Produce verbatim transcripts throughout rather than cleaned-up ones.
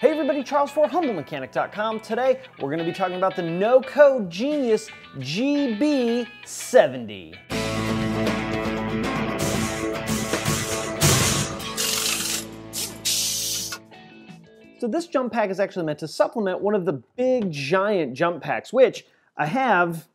Hey everybody, Charles for Humble Mechanic dot com. Today, we're gonna be talking about the NOCO Genius G B seventy. So this jump pack is actually meant to supplement one of the big giant jump packs, which I have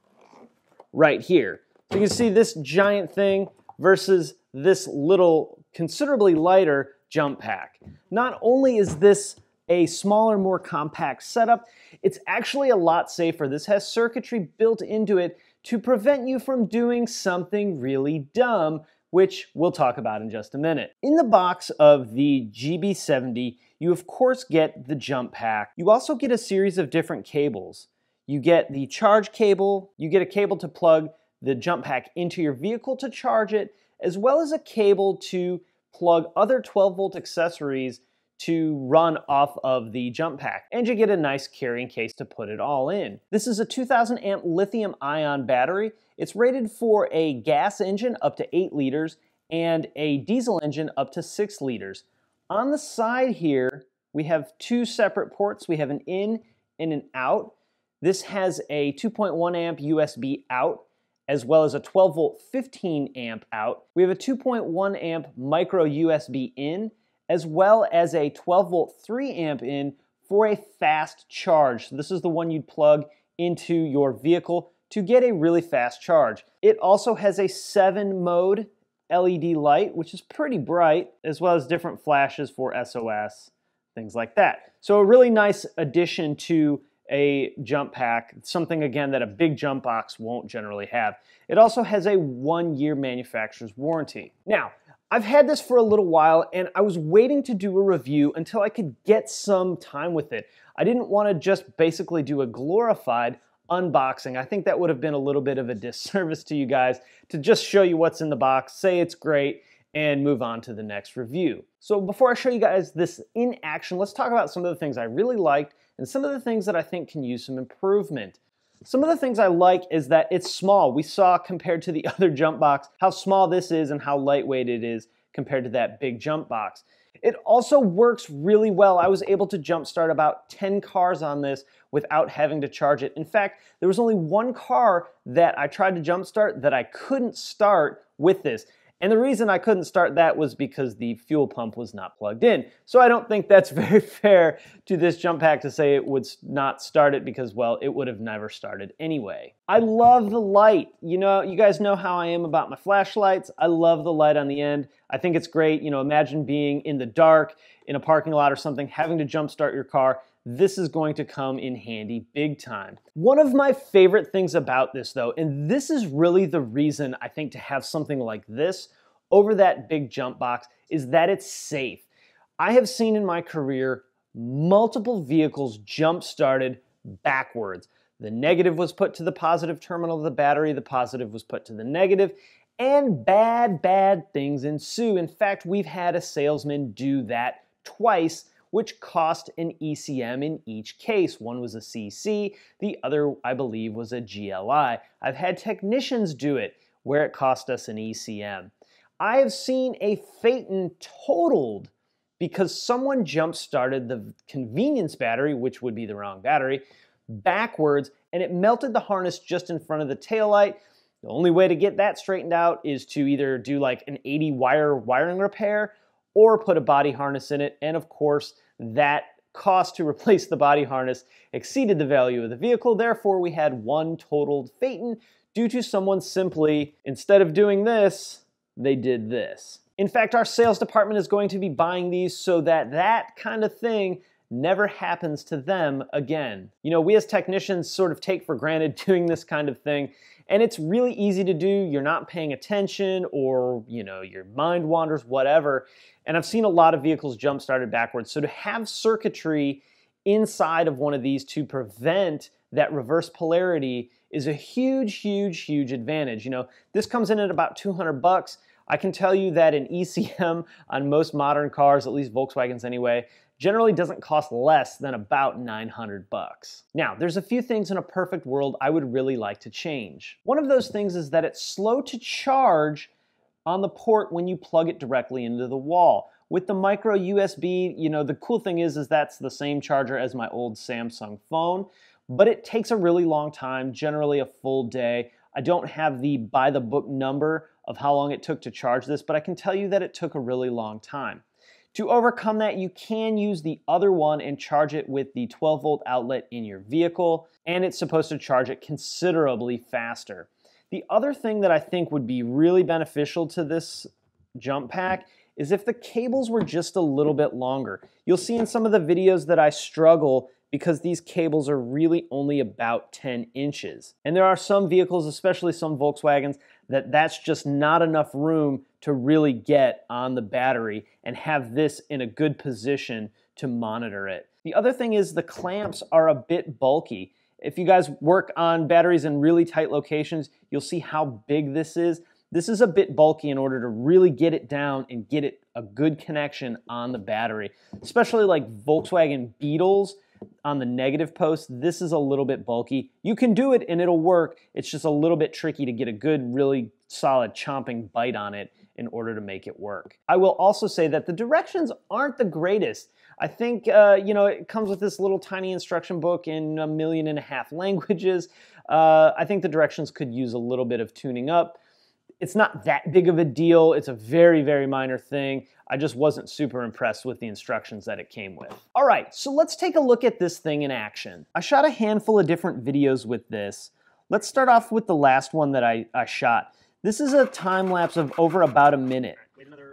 right here. So you can see this giant thing versus this little, considerably lighter jump pack. Not only is this a smaller, more compact setup, it's actually a lot safer. This has circuitry built into it to prevent you from doing something really dumb, which we'll talk about in just a minute. In the box of the G B seventy, you of course get the jump pack. You also get a series of different cables. You get the charge cable, you get a cable to plug the jump pack into your vehicle to charge it, as well as a cable to plug other twelve volt accessories to run off of the jump pack, and you get a nice carrying case to put it all in. This is a two thousand amp lithium ion battery. It's rated for a gas engine up to eight liters and a diesel engine up to six liters. On the side here, we have two separate ports. We have an in and an out. This has a two point one amp U S B out, as well as a twelve volt fifteen amp out. We have a two point one amp micro U S B in, as well as a twelve volt three amp in for a fast charge. So this is the one you'd plug into your vehicle to get a really fast charge. It also has a seven mode L E D light, which is pretty bright, as well as different flashes for S O S, things like that. So a really nice addition to a jump pack, something again that a big jump box won't generally have. It also has a one year manufacturer's warranty. Now, I've had this for a little while and I was waiting to do a review until I could get some time with it. I didn't want to just basically do a glorified unboxing. I think that would have been a little bit of a disservice to you guys to just show you what's in the box, say it's great, and move on to the next review. So before I show you guys this in action, let's talk about some of the things I really liked and some of the things that I think can use some improvement. Some of the things I like is that it's small. We saw, compared to the other jump box, how small this is and how lightweight it is compared to that big jump box. It also works really well. I was able to jump start about ten cars on this without having to charge it. In fact, there was only one car that I tried to jump start that I couldn't start with this. And the reason I couldn't start that was because the fuel pump was not plugged in. So I don't think that's very fair to this jump pack to say it would not start it, because, well, it would have never started anyway. I love the light. You know, you guys know how I am about my flashlights. I love the light on the end. I think it's great. You know, imagine being in the dark in a parking lot or something, having to jump start your car. This is going to come in handy big time. One of my favorite things about this though, and this is really the reason I think to have something like this over that big jump box, is that it's safe. I have seen in my career multiple vehicles jump started backwards. The negative was put to the positive terminal of the battery, the positive was put to the negative, and bad, bad things ensue. In fact, we've had a salesman do that twice, which cost an E C M in each case. One was a C C, the other, I believe, was a G L I. I've had technicians do it where it cost us an E C M. I have seen a Phaeton totaled because someone jump-started the convenience battery, which would be the wrong battery, backwards, and it melted the harness just in front of the taillight. The only way to get that straightened out is to either do like an eighty wire wiring repair or put a body harness in it, and of course, that cost to replace the body harness exceeded the value of the vehicle. Therefore, we had one totaled Phaeton due to someone simply, instead of doing this, they did this. In fact, our sales department is going to be buying these so that that kind of thing never happens to them again. You know, we as technicians sort of take for granted doing this kind of thing, and it's really easy to do. You're not paying attention, or, you know, your mind wanders, whatever. And I've seen a lot of vehicles jump started backwards. So to have circuitry inside of one of these to prevent that reverse polarity is a huge, huge, huge advantage. You know, this comes in at about two hundred bucks. I can tell you that an E C M on most modern cars, at least Volkswagens anyway, generally doesn't cost less than about nine hundred bucks. Now, there's a few things in a perfect world I would really like to change. One of those things is that it's slow to charge on the port when you plug it directly into the wall. With the micro U S B, you know, the cool thing is, is that's the same charger as my old Samsung phone, but it takes a really long time, generally a full day. I don't have the by the book number of how long it took to charge this, but I can tell you that it took a really long time. To overcome that, you can use the other one and charge it with the twelve volt outlet in your vehicle, and it's supposed to charge it considerably faster. The other thing that I think would be really beneficial to this jump pack is if the cables were just a little bit longer. You'll see in some of the videos that I struggle because these cables are really only about ten inches. And there are some vehicles, especially some Volkswagens, that that's just not enough room to really get on the battery and have this in a good position to monitor it. The other thing is the clamps are a bit bulky. If you guys work on batteries in really tight locations, you'll see how big this is. This is a bit bulky in order to really get it down and get it a good connection on the battery, especially like Volkswagen Beetles. On the negative post, this is a little bit bulky. You can do it and it'll work. It's just a little bit tricky to get a good, really solid chomping bite on it in order to make it work. I will also say that the directions aren't the greatest. I think, uh, you know, it comes with this little tiny instruction book in a million and a half languages. Uh, I think the directions could use a little bit of tuning up. It's not that big of a deal. It's a very, very minor thing. I just wasn't super impressed with the instructions that it came with. All right, so let's take a look at this thing in action. I shot a handful of different videos with this. Let's start off with the last one that I, I shot. This is a time lapse of over about a minute.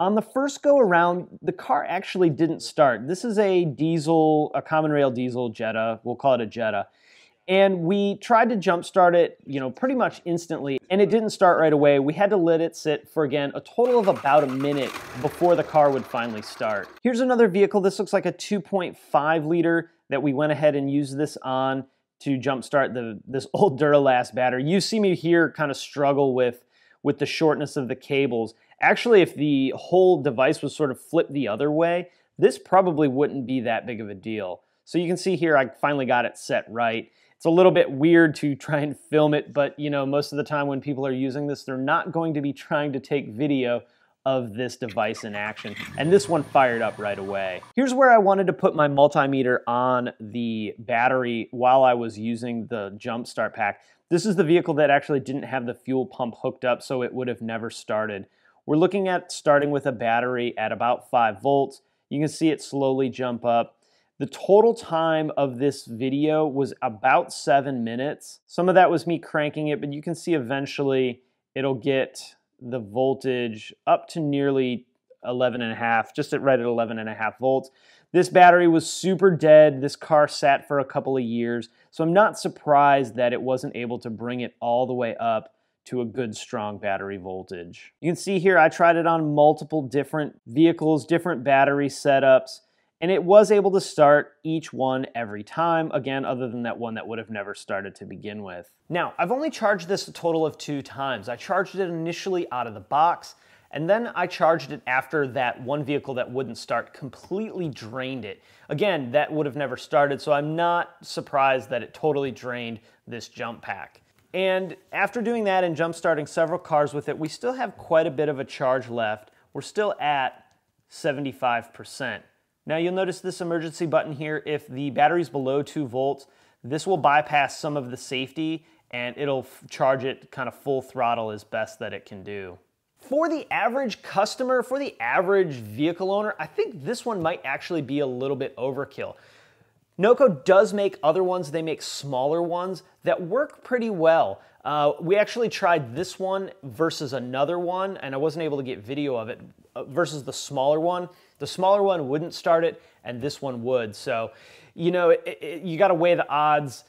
On the first go around, the car actually didn't start. This is a diesel, a common rail diesel Jetta. We'll call it a Jetta. And we tried to jump start it, you know, pretty much instantly, and it didn't start right away. We had to let it sit for, again, a total of about a minute before the car would finally start. Here's another vehicle. This looks like a two point five liter that we went ahead and used this on to jump start the, this old Dura Last battery. You see me here kind of struggle with, with the shortness of the cables. Actually, if the whole device was sort of flipped the other way, this probably wouldn't be that big of a deal. So you can see here, I finally got it set right. It's a little bit weird to try and film it, but you know, most of the time when people are using this, they're not going to be trying to take video of this device in action. And this one fired up right away. Here's where I wanted to put my multimeter on the battery while I was using the jump start pack. This is the vehicle that actually didn't have the fuel pump hooked up, so it would have never started. We're looking at starting with a battery at about five volts. You can see it slowly jump up. The total time of this video was about seven minutes. Some of that was me cranking it, but you can see eventually it'll get the voltage up to nearly eleven and a half, just at right at eleven and a half volts. This battery was super dead. This car sat for a couple of years, so I'm not surprised that it wasn't able to bring it all the way up to a good strong battery voltage. You can see here I tried it on multiple different vehicles, different battery setups. And it was able to start each one every time, again, other than that one that would have never started to begin with. Now, I've only charged this a total of two times. I charged it initially out of the box, and then I charged it after that one vehicle that wouldn't start completely drained it. Again, that would have never started, so I'm not surprised that it totally drained this jump pack. And after doing that and jump starting several cars with it, we still have quite a bit of a charge left. We're still at seventy-five percent. Now you'll notice this emergency button here. If the battery's below two volts, this will bypass some of the safety and it'll charge it kind of full throttle as best that it can do. For the average customer, for the average vehicle owner, I think this one might actually be a little bit overkill. NOCO does make other ones. They make smaller ones that work pretty well. Uh, we actually tried this one versus another one, and I wasn't able to get video of it, uh, versus the smaller one. The smaller one wouldn't start it, and this one would. So, you know, it, it, you gotta weigh the odds.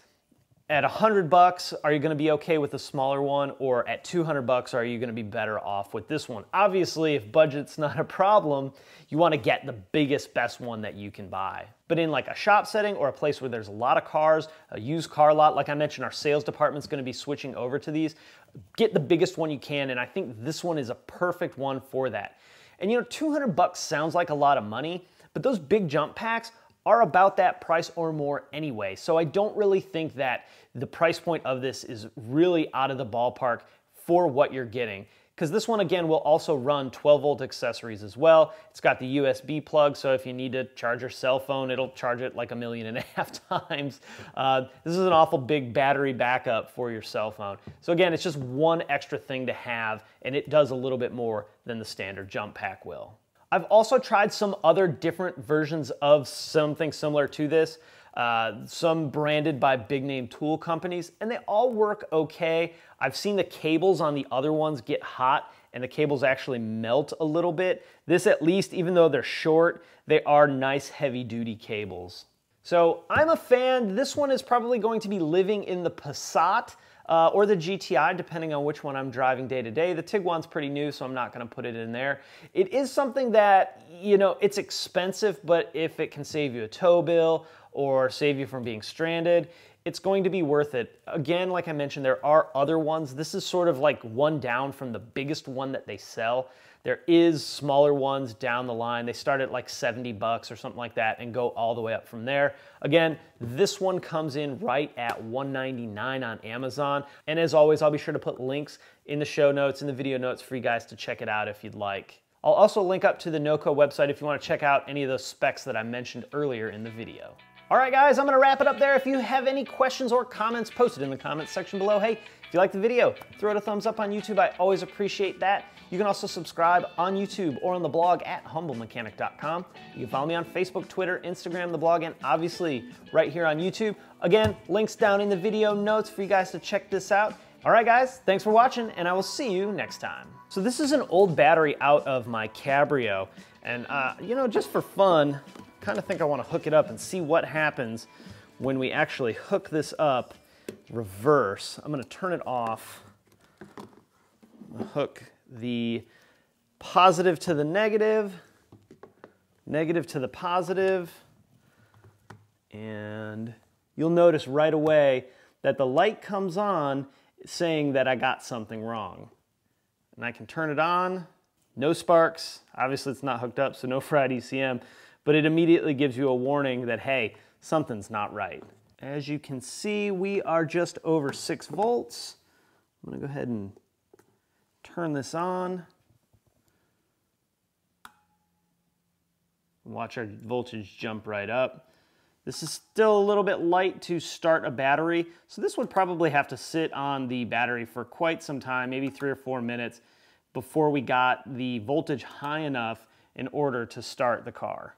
At a hundred bucks, are you gonna be okay with the smaller one, or at two hundred bucks, are you gonna be better off with this one? Obviously, if budget's not a problem, you wanna get the biggest, best one that you can buy. But in like a shop setting or a place where there's a lot of cars, a used car lot, like I mentioned, our sales department's gonna be switching over to these, get the biggest one you can, and I think this one is a perfect one for that. And you know, two hundred bucks sounds like a lot of money, but those big jump packs are about that price or more anyway. So I don't really think that the price point of this is really out of the ballpark for what you're getting. because this one again will also run twelve volt accessories as well. It's got the U S B plug, so if you need to charge your cell phone, it'll charge it like a million and a half times. Uh, this is an awful big battery backup for your cell phone. So again, it's just one extra thing to have, and it does a little bit more than the standard jump pack will. I've also tried some other different versions of something similar to this, uh, some branded by big name tool companies, and they all work okay. I've seen the cables on the other ones get hot and the cables actually melt a little bit. This at least, even though they're short, they are nice heavy duty cables. So I'm a fan. This one is probably going to be living in the Passat uh, or the G T I, depending on which one I'm driving day to day. The Tiguan's pretty new, so I'm not gonna put it in there. It is something that, you know, it's expensive, but if it can save you a tow bill or save you from being stranded, it's going to be worth it. Again, like I mentioned, there are other ones. This is sort of like one down from the biggest one that they sell. There is smaller ones down the line. They start at like seventy bucks or something like that and go all the way up from there. Again, this one comes in right at one ninety-nine on Amazon. And as always, I'll be sure to put links in the show notes, in the video notes for you guys to check it out if you'd like. I'll also link up to the NOCO website if you want to check out any of those specs that I mentioned earlier in the video. All right, guys, I'm gonna wrap it up there. If you have any questions or comments, post it in the comments section below. Hey, if you like the video, throw it a thumbs up on YouTube. I always appreciate that. You can also subscribe on YouTube or on the blog at Humble Mechanic dot com. You can follow me on Facebook, Twitter, Instagram, the blog, and obviously right here on YouTube. Again, links down in the video notes for you guys to check this out. All right, guys, thanks for watching, and I will see you next time. So this is an old battery out of my Cabrio, and uh, you know, just for fun, kind of think I want to hook it up and see what happens when we actually hook this up reverse. I'm going to turn it off, hook the positive to the negative, negative to the positive, and you'll notice right away that the light comes on saying that I got something wrong. And I can turn it on, no sparks, obviously it's not hooked up, so no fried E C M. But it immediately gives you a warning that, hey, something's not right. As you can see, we are just over six volts. I'm gonna go ahead and turn this on. Watch our voltage jump right up. This is still a little bit light to start a battery, so this would probably have to sit on the battery for quite some time, maybe three or four minutes, before we got the voltage high enough in order to start the car.